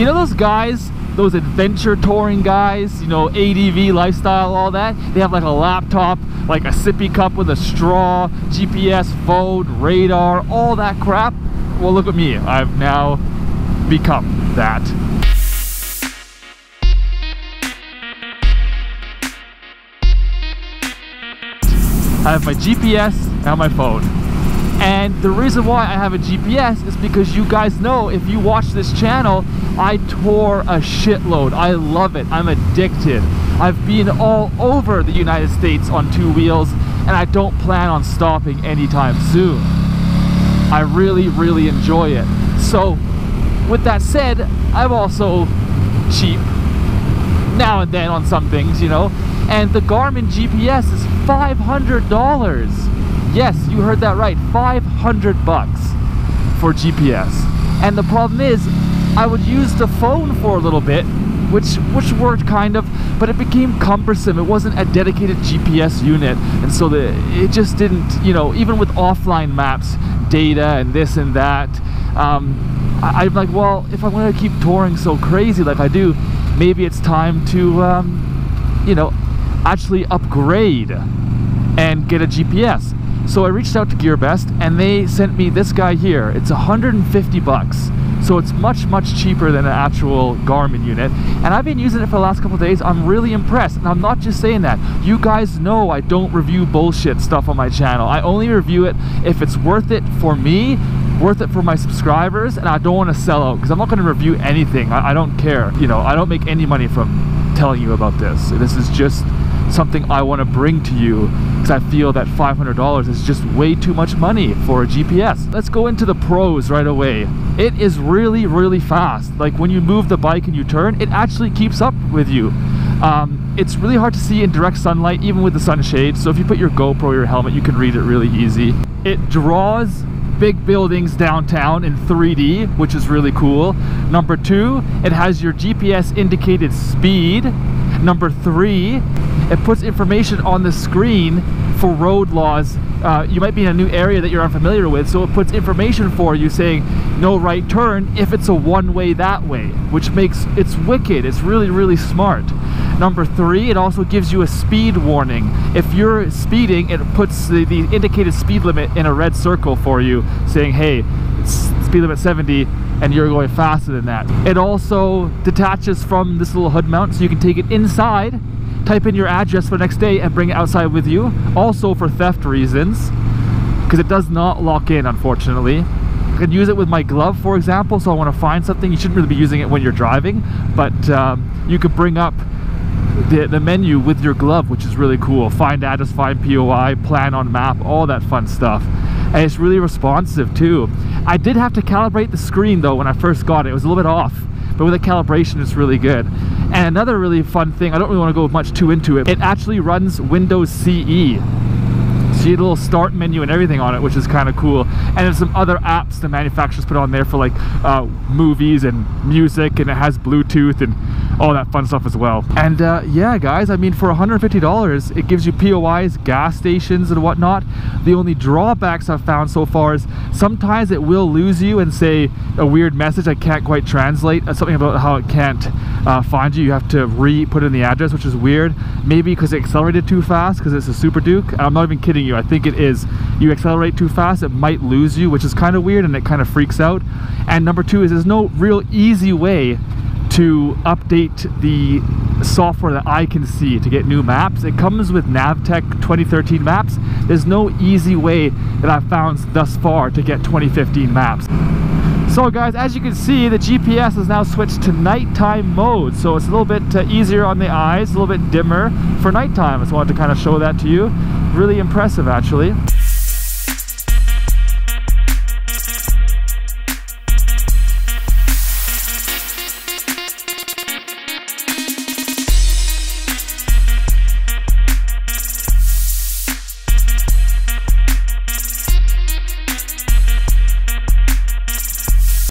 You know those guys, those adventure touring guys, you know, ADV lifestyle, all that? They have like a laptop, like a sippy cup with a straw, GPS, phone, radar, all that crap. Well, look at me. I've now become that. I have my GPS and my phone. And the reason why I have a GPS is because you guys know, if you watch this channel, I tour a shitload. I love it. I'm addicted. I've been all over the United States on two wheels, and I don't plan on stopping anytime soon. I really, really enjoy it. So with that said, I'm also cheap now and then on some things, you know. And the Garmin GPS is $500. Yes, you heard that right, 500 bucks for GPS. And the problem is, I would use the phone for a little bit, which worked kind of, but it became cumbersome. It wasn't a dedicated GPS unit, and so it just didn't, you know, even with offline maps, data and this and that, I'm like, well, if I'm gonna keep touring so crazy like I do, maybe it's time to, you know, actually upgrade and get a GPS. So I reached out to GearBest and they sent me this guy here. It's 150 bucks. So it's much, much cheaper than an actual Garmin unit. And I've been using it for the last couple of days. I'm really impressed. And I'm not just saying that. You guys know I don't review bullshit stuff on my channel. I only review it if it's worth it for me, worth it for my subscribers, and I don't want to sell out because I'm not going to review anything. I don't care. You know, I don't make any money from telling you about this. This is just something I want to bring to you because I feel that $500 is just way too much money for a GPS. Let's go into the pros right away. It is really, really fast. Like when you move the bike and you turn, it actually keeps up with you. It's really hard to see in direct sunlight, even with the sunshade. So if you put your GoPro or your helmet, you can read it really easy. It draws big buildings downtown in 3D, which is really cool. Number two, it has your GPS indicated speed. Number three, it puts information on the screen for road laws. You might be in a new area that you're unfamiliar with, so it puts information for you saying no right turn if it's a one-way that way, which makes, it's wicked, it's really, really smart. Number three, it also gives you a speed warning. If you're speeding, it puts the indicated speed limit in a red circle for you saying, hey, it's speed limit 70 and you're going faster than that. It also detaches from this little hood mount so you can take it inside, type in your address for the next day and bring it outside with you. Also for theft reasons, because it does not lock in, unfortunately. I can use it with my glove, for example, so I want to find something. You shouldn't really be using it when you're driving, but you could bring up the menu with your glove, which is really cool. Find address, find POI, plan on map, all that fun stuff. And it's really responsive too. I did have to calibrate the screen though when I first got it. It was a little bit off. But with the calibration, it's really good. And another really fun thing, I don't really want to go much too into it, it actually runs Windows CE. So you get a little start menu and everything on it, which is kind of cool. And there's some other apps the manufacturers put on there for like movies and music, and it has Bluetooth and all that fun stuff as well. And yeah, guys, I mean, for $150, it gives you POIs, gas stations and whatnot. The only drawbacks I've found so far is sometimes it will lose you and say a weird message I can't quite translate, something about how it can't find you. You have to re-put in the address, which is weird. Maybe because it accelerated too fast, because it's a Super Duke. I'm not even kidding you, I think it is. You accelerate too fast, it might lose you, which is kind of weird and it kind of freaks out. And number two is there's no real easy way to update the software that I can see to get new maps. It comes with Navtech 2013 maps. There's no easy way that I've found thus far to get 2015 maps. So guys, as you can see, the GPS is now switched to nighttime mode, so it's a little bit easier on the eyes, a little bit dimmer for nighttime. I just wanted to kind of show that to you. Really impressive, actually.